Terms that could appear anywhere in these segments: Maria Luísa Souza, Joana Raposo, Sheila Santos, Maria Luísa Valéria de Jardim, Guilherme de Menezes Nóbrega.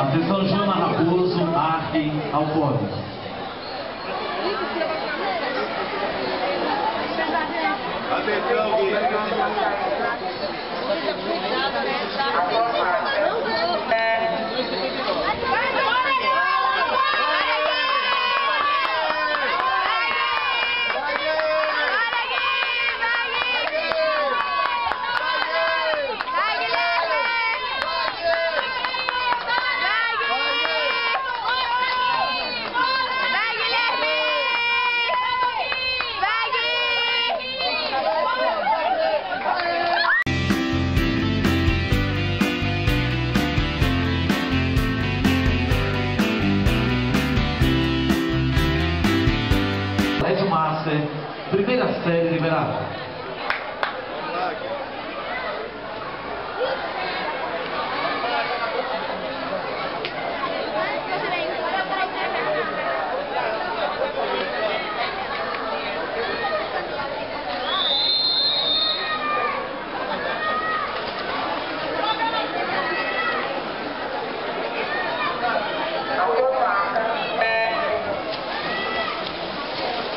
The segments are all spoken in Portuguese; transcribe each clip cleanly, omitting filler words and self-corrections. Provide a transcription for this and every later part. Atenção, Joana Raposo, Arquem ao pódio. Atenção, primeira série liberada.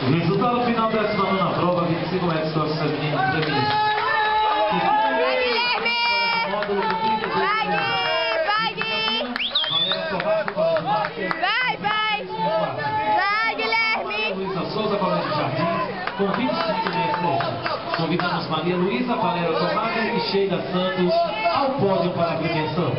Resultado final dessa 19ª prova, 25 metros para os femininos. Vai, Guilherme! Maria Luísa Souza, Valéria de Jardim, com 25 metros. Convidamos Maria Luísa Valéria de Jardim e Sheila Santos ao pódio para a premiação.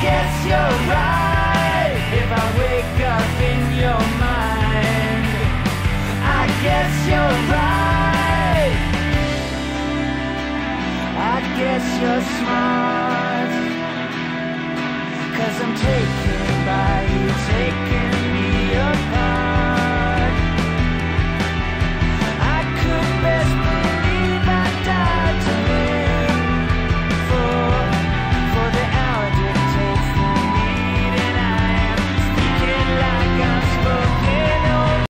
Guess you're right. If I wake up in your mind, I guess you're right. I guess you're smart.